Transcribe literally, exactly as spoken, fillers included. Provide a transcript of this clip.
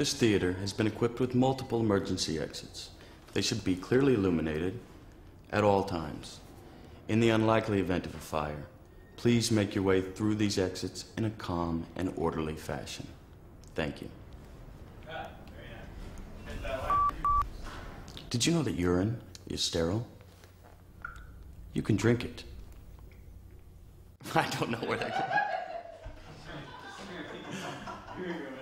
This theater has been equipped with multiple emergency exits. They should be clearly illuminated at all times. In the unlikely event of a fire, please make your way through these exits in a calm and orderly fashion. Thank you. Did you know that urine is sterile? You can drink it. I don't know where that came from.